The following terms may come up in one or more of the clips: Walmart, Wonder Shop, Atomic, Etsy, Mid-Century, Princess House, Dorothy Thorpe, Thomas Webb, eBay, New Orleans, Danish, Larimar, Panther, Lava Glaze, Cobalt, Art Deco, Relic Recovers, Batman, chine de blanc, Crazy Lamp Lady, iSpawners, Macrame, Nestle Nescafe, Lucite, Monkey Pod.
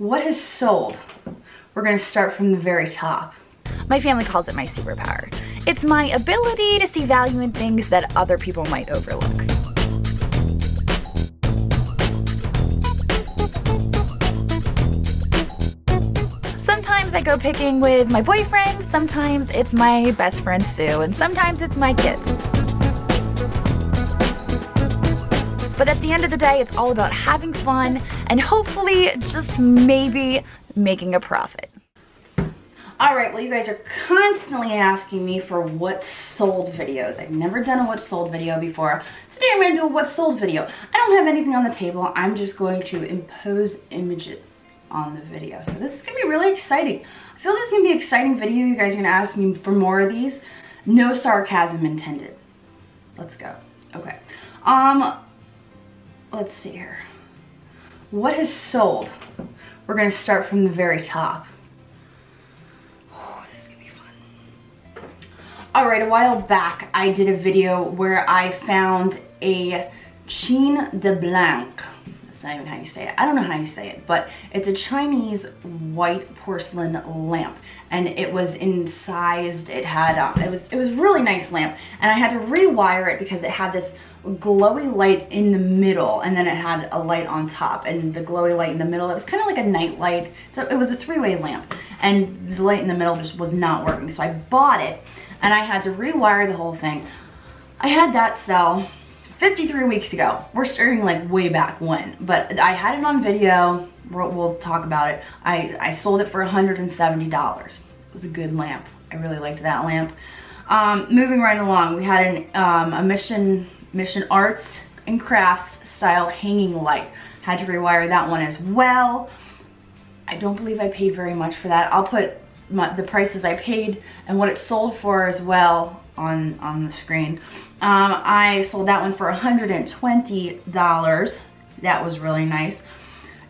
what has sold? We're gonna start from the very top. My family calls it my superpower. It's my ability to see value in things that other people might overlook. Sometimes I go picking with my boyfriend, sometimes it's my best friend Sue, and sometimes it's my kids. But at the end of the day, it's all about having fun and hopefully just maybe making a profit. All right, well, you guys are constantly asking me for what's sold videos. I've never done a what's sold video before. Today I'm gonna do a what's sold video. I don't have anything on the table. I'm just going to impose images on the video. So this is gonna be really exciting. I feel this is gonna be an exciting video. You guys are gonna ask me for more of these. No sarcasm intended. Let's go. Okay. Let's see here. What has sold? We're gonna start from the very top. Oh, this is gonna be fun. All right, a while back, I did a video where I found a chine de blanc. That's not even how you say it. I don't know how you say it, but it's a Chinese white porcelain lamp. And it was incised, it was a really nice lamp. And I had to rewire it because it had this glowy light in the middle, and then it had a light on top, and the glowy light in the middle, it was kind of like a night light. So it was a three-way lamp, and the light in the middle just was not working. So I bought it and I had to rewire the whole thing. I had that sell 53 weeks ago. We're starting like way back when, but I had it on video. We'll talk about it. I sold it for $170. It was a good lamp. I really liked that lamp. Moving right along, we had a Mission Arts and Crafts style hanging light. Had to rewire that one as well. I don't believe I paid very much for that. I'll put the prices I paid and what it sold for as well on the screen. I sold that one for $120. That was really nice.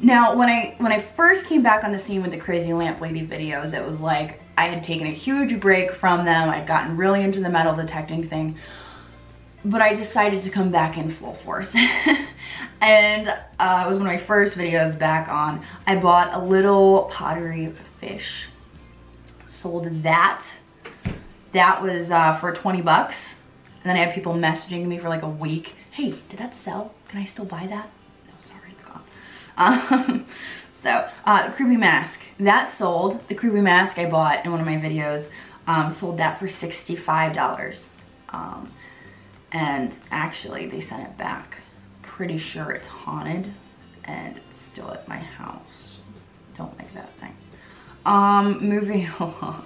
Now, when I first came back on the scene with the Crazy Lamp Lady videos, it was like I had taken a huge break from them. I'd gotten really into the metal detecting thing. But I decided to come back in full force. And it was one of my first videos back on. I bought a little pottery fish. Sold that. That was for 20 bucks. And then I had people messaging me for like a week. Hey, did that sell? Can I still buy that? No, sorry, it's gone. The Creepy Mask. That sold. The Creepy Mask I bought in one of my videos. Sold that for $65. And actually they sent it back. Pretty sure it's haunted and it's still at my house. Don't like that thing. Moving along.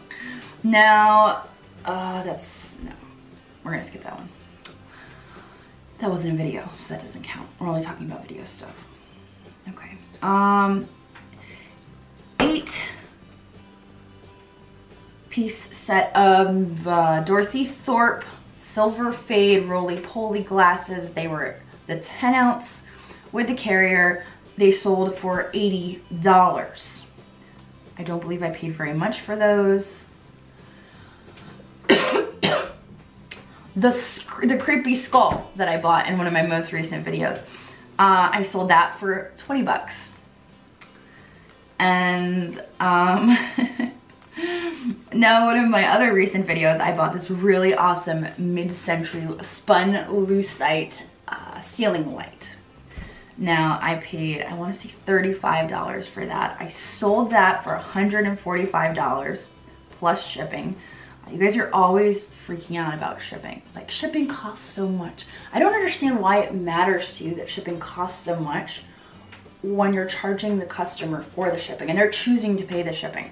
Now, no, we're gonna skip that one. That wasn't a video, so that doesn't count. We're only talking about video stuff. Okay. 8-piece set of Dorothy Thorpe silver fade roly-poly glasses. They were the 10 ounce with the carrier. They sold for $80. I don't believe I paid very much for those. The creepy skull that I bought in one of my most recent videos. I sold that for 20 bucks. And now, one of my other recent videos, I bought this really awesome mid-century spun lucite ceiling light. Now, I paid, I want to say $35 for that. I sold that for $145 plus shipping. You guys are always freaking out about shipping. Like, shipping costs so much. I don't understand why it matters to you that shipping costs so much when you're charging the customer for the shipping and they're choosing to pay the shipping.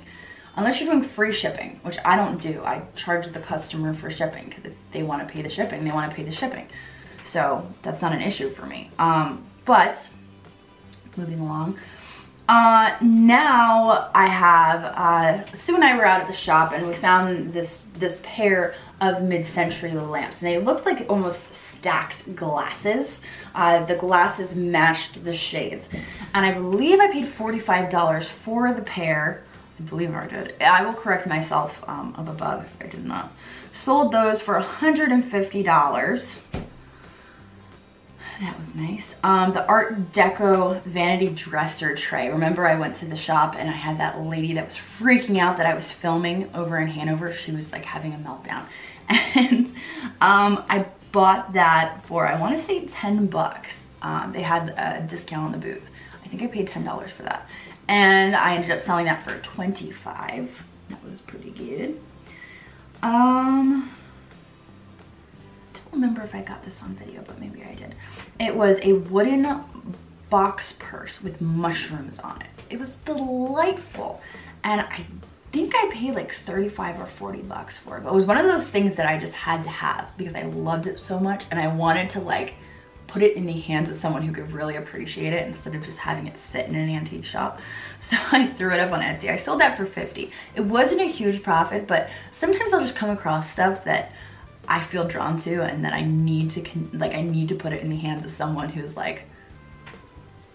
Unless you're doing free shipping, which I don't do. I charge the customer for shipping because if they want to pay the shipping, they want to pay the shipping. So that's not an issue for me. But moving along, now I have, Sue and I were out at the shop and we found this pair of mid-century lamps. And they looked like almost stacked glasses. The glasses matched the shades. And I believe I paid $45 for the pair. I believe I did. I will correct myself up above if I did not. Sold those for $150. That was nice. The Art Deco vanity dresser tray. Remember I went to the shop and I had that lady that was freaking out that I was filming over in Hanover. She was like having a meltdown. And I bought that for, I want to say $10. They had a discount on the booth. I think I paid $10 for that. And I ended up selling that for $25. That was pretty good. I don't remember if I got this on video, but maybe I did. It was a wooden box purse with mushrooms on it. It was delightful. And I think I paid like 35 or 40 bucks for it. But it was one of those things that I just had to have because I loved it so much and I wanted to like put it in the hands of someone who could really appreciate it instead of just having it sit in an antique shop. So I threw it up on Etsy. I sold that for $50. It wasn't a huge profit, but sometimes I'll just come across stuff that I feel drawn to and that I need to, like, I need to put it in the hands of someone who's like,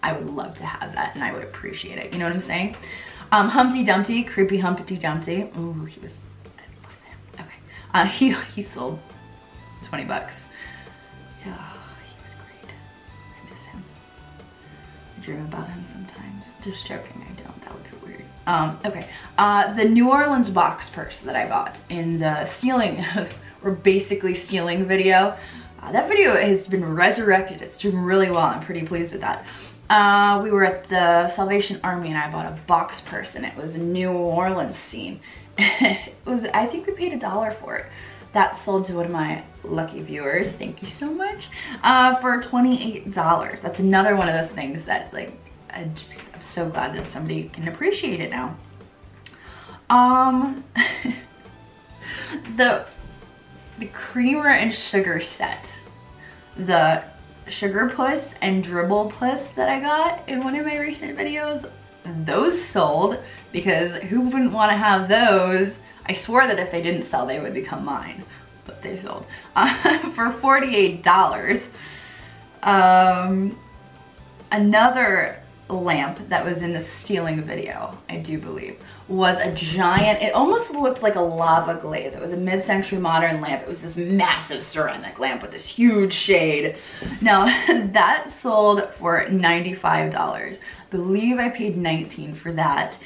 I would love to have that and I would appreciate it. You know what I'm saying? Humpty Dumpty, creepy Humpty Dumpty. Ooh, he was, I love him. Okay. He sold 20 bucks. Yeah. Dream about him sometimes. Just joking, I don't. That would be weird. Okay. The New Orleans box purse that I bought in the stealing, or basically stealing video. That video has been resurrected. It's doing really well. I'm pretty pleased with that. We were at the Salvation Army and I bought a box purse and it was a New Orleans scene. It was, I think we paid $1 for it. That sold to one of my lucky viewers, thank you so much, for $28. That's another one of those things that, like, I'm so glad that somebody can appreciate it now. The creamer and sugar set, the sugar puss and dribble puss that I got in one of my recent videos, those sold because who wouldn't want to have those? I swore that if they didn't sell, they would become mine, but they sold for $48. Another lamp that was in the stealing video, I do believe, was a giant, it almost looked like a lava glaze. It was a mid-century modern lamp. It was this massive ceramic lamp with this huge shade. Now that sold for $95. I believe I paid $19 for that.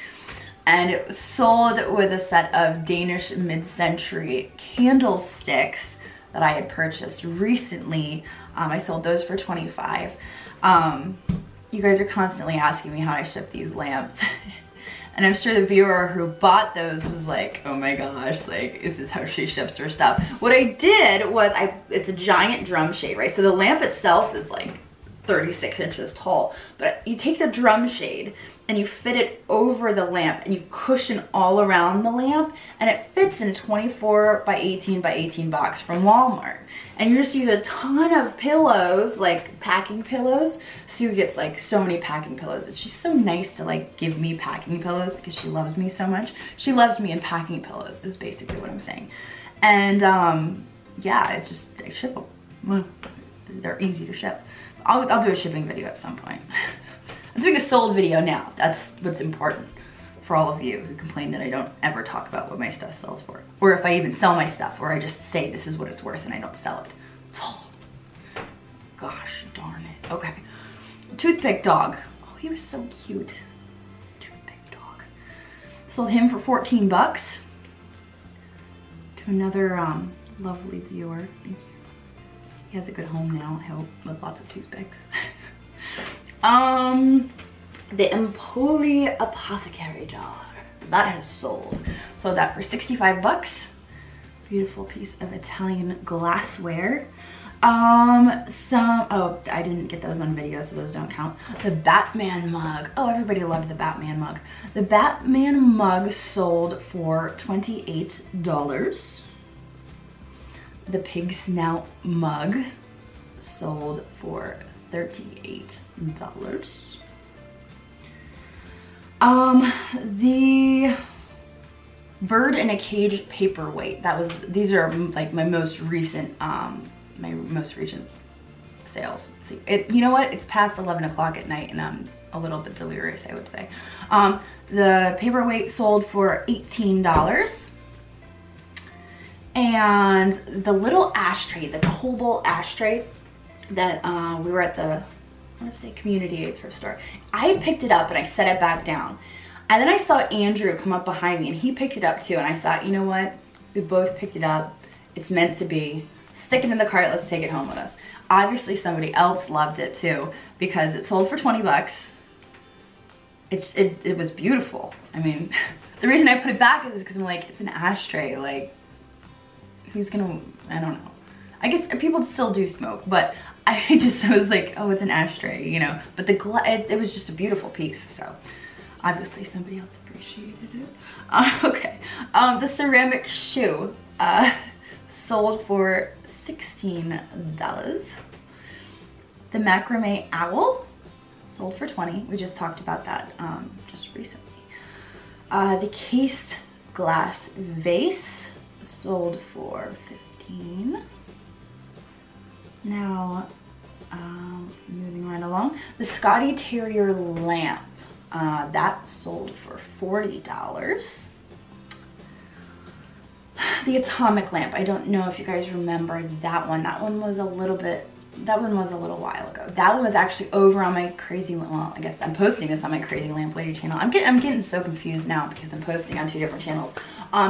And it was sold with a set of Danish mid-century candlesticks that I had purchased recently. I sold those for $25. You guys are constantly asking me how I ship these lamps. And I'm sure the viewer who bought those was like, oh my gosh, like, is this how she ships her stuff? What I did was, it's a giant drum shade, right? So the lamp itself is like 36 inches tall, but you take the drum shade and you fit it over the lamp and you cushion all around the lamp and it fits in a 24 by 18 by 18 box from Walmart. And you just use a ton of pillows, like packing pillows. Sue gets like so many packing pillows and she's so nice to like give me packing pillows because she loves me so much. She loves me in packing pillows is basically what I'm saying. And yeah, it's just, I ship them. They're easy to ship. I'll do a shipping video at some point. I'm doing a sold video now. That's what's important for all of you who complain that I don't ever talk about what my stuff sells for. Or if I even sell my stuff, or I just say this is what it's worth and I don't sell it. Oh, gosh darn it. Okay. Toothpick dog. Oh, he was so cute. Toothpick dog. Sold him for 14 bucks to another lovely viewer. Thank you. He has a good home now, I hope, with lots of toothpicks. The Empoli apothecary jar, that has sold. Sold that for 65 bucks. Beautiful piece of Italian glassware. Oh, I didn't get those on video, so those don't count. The Batman mug. Oh, everybody loved the Batman mug. The Batman mug sold for $28. The pig snout mug sold for $38. The bird in a cage paperweight, that was, these are like my most recent sales. You know what, it's past 11 o'clock at night and I'm a little bit delirious, I would say. The paperweight sold for $18. And the little ashtray, the Cobalt ashtray, that we were at the, I want to say Community Aid thrift store. I picked it up and I set it back down. And then I saw Andrew come up behind me and he picked it up too. And I thought, you know what? We both picked it up. It's meant to be. Stick it in the cart. Let's take it home with us. Obviously somebody else loved it too because it sold for 20 bucks. It was beautiful. I mean, the reason I put it back is because I'm like, it's an ashtray. Like, who's gonna, I don't know. I guess people still do smoke, but I was like, oh, it's an ashtray, you know. But it was just a beautiful piece, so obviously somebody else appreciated it. The ceramic shoe sold for $16. The macrame owl sold for 20. We just talked about that just recently. The cased glass vase sold for 15. Now, moving right along, the Scottie Terrier lamp, that sold for $40. The Atomic lamp, I don't know if you guys remember that one. That one was a little bit, that one was a little while ago. That one was actually over on my Crazy, well, I guess I'm posting this on my Crazy Lamp Lady channel. I'm getting so confused now because I'm posting on two different channels.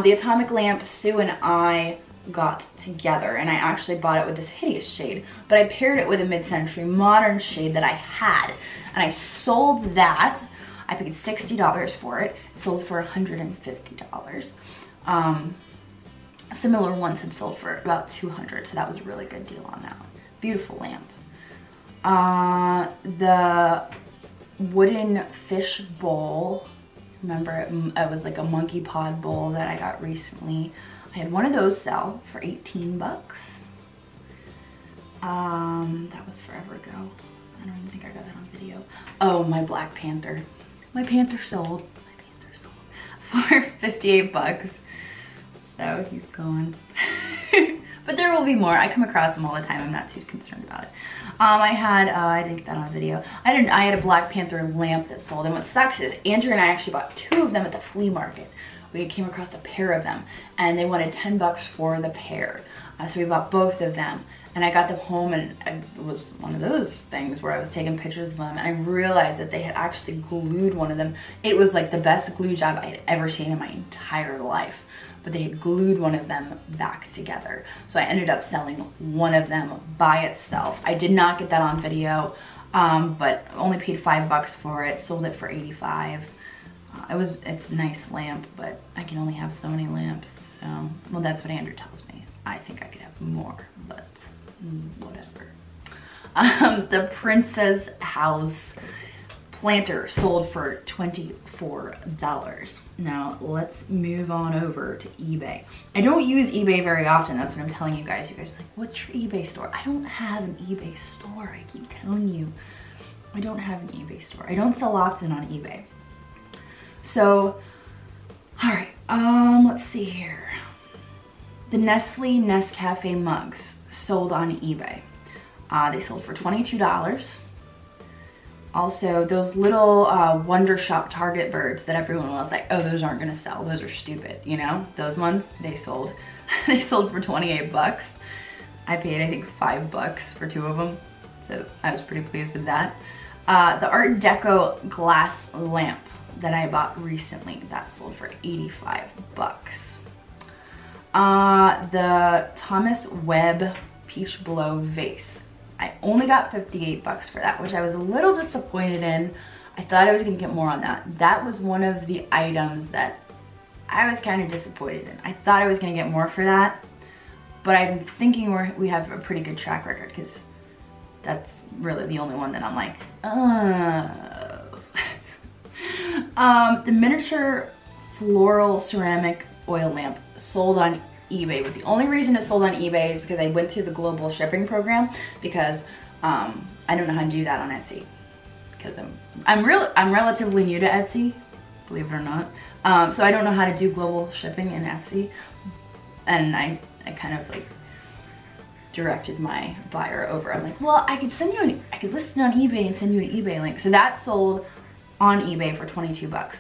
The Atomic lamp, Sue and I got together, and I actually bought it with this hideous shade, but I paired it with a mid-century modern shade that I had, and I sold that. I paid $60 for it. It sold for $150. Similar ones had sold for about $200, so that was a really good deal on that one. Beautiful lamp. The wooden fish bowl, remember it was like a Monkey Pod bowl that I got recently. I had one of those sell for 18 bucks. That was forever ago. I don't even think I got that on video. Oh, my Black Panther. My Panther sold. My Panther sold for 58 bucks. So he's gone. But there will be more. I come across them all the time. I'm not too concerned about it. I didn't get that on video. I had a Black Panther lamp that sold. And what sucks is Andrew and I actually bought two of them at the flea market. We came across a pair of them and they wanted 10 bucks for the pair. So we bought both of them and I got them home, and it was one of those things where I was taking pictures of them and I realized that they had actually glued one of them. It was like the best glue job I had ever seen in my entire life, but they had glued one of them back together. So I ended up selling one of them by itself. I did not get that on video, but only paid 5 bucks for it, sold it for 85. It's a nice lamp, but I can only have so many lamps, so, well, that's what Andrew tells me. I think I could have more, but whatever. The Princess House planter sold for $24. Now, let's move on over to eBay. I don't use eBay very often. That's what I'm telling you guys. You guys are like, what's your eBay store? I don't have an eBay store. I keep telling you. I don't have an eBay store. I don't sell often on eBay. So, all right, let's see here. The Nestle Nescafe mugs sold on eBay. They sold for $22. Also, those little Wonder Shop Target birds that everyone was like, oh, those aren't gonna sell, those are stupid, you know? Those ones, they sold. They sold for 28 bucks. I paid, I think, 5 bucks for two of them. So I was pretty pleased with that. The Art Deco glass lamp that I bought recently, that sold for 85 bucks. The Thomas Webb peach blow vase. I only got 58 bucks for that, which I was a little disappointed in. I thought I was gonna get more on that. That was one of the items that I was kind of disappointed in. I thought I was gonna get more for that, but I'm thinking we have a pretty good track record because that's really the only one that I'm like, the miniature floral ceramic oil lamp sold on eBay, but the only reason it sold on eBay is because I went through the global shipping program because I don't know how to do that on Etsy because I'm relatively new to Etsy, believe it or not. So I don't know how to do global shipping in Etsy, and I kind of like directed my buyer over. I'm like, well, I could list it on eBay and send you an eBay link. So that sold on eBay for 22 bucks.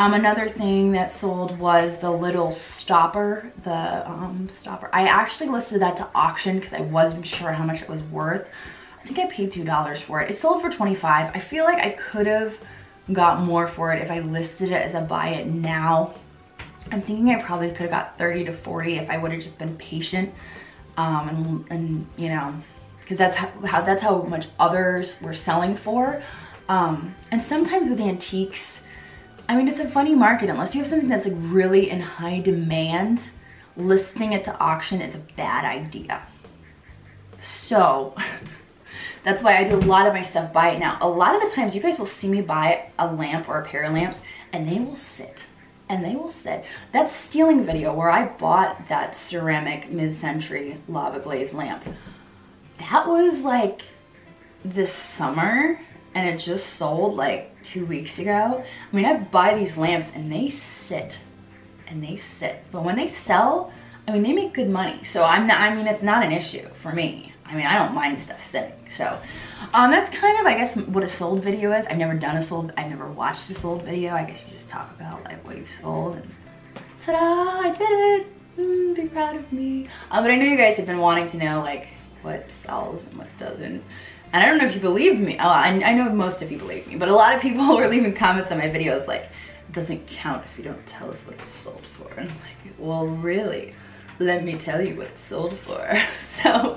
Another thing that sold was the little stopper, the stopper. I actually listed that to auction because I wasn't sure how much it was worth. I think I paid $2 for it. It sold for $25. I feel like I could have got more for it if I listed it as a buy it now. I'm thinking I probably could have got $30 to $40 if I would have just been patient, and you know, because that's how much others were selling for. And sometimes with antiques, I mean, it's a funny market. Unless you have something that's like really in high demand, listing it to auction is a bad idea. So that's why I do a lot of my stuff buy it now. A lot of the times you guys will see me buy a lamp or a pair of lamps and they will sit. And they will sit. That stealing video where I bought that ceramic mid-century lava glaze lamp, that was like this summer and it just sold like 2 weeks ago. I mean, I buy these lamps and they sit and they sit. But when they sell, I mean, they make good money. So I mean, it's not an issue for me. I mean, I don't mind stuff sitting. So that's kind of, I guess, what a sold video is. I've never done a sold, I've never watched a sold video. I guess you just talk about like what you've sold and ta-da, I did it, be proud of me. But I know you guys have been wanting to know like what sells and what doesn't. And I don't know if you believed me. Oh, I know most of you believe me, but a lot of people were leaving comments on my videos like, it doesn't count if you don't tell us what it's sold for. And I'm like, well, really? Let me tell you what it's sold for. So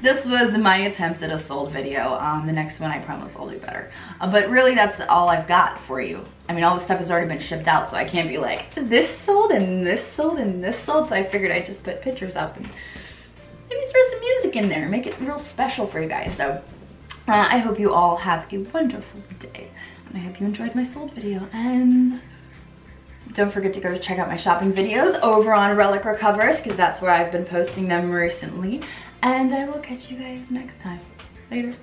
this was my attempt at a sold video. The next one I promise I'll do better. But really that's all I've got for you. I mean, all this stuff has already been shipped out, so I can't be like, this sold and this sold and this sold. So I figured I'd just put pictures up and maybe throw some music in there, make it real special for you guys. So I hope you all have a wonderful day. And I hope you enjoyed my sold video, and don't forget to go check out my shopping videos over on Relic Recovers, because that's where I've been posting them recently. And I will catch you guys next time. Later.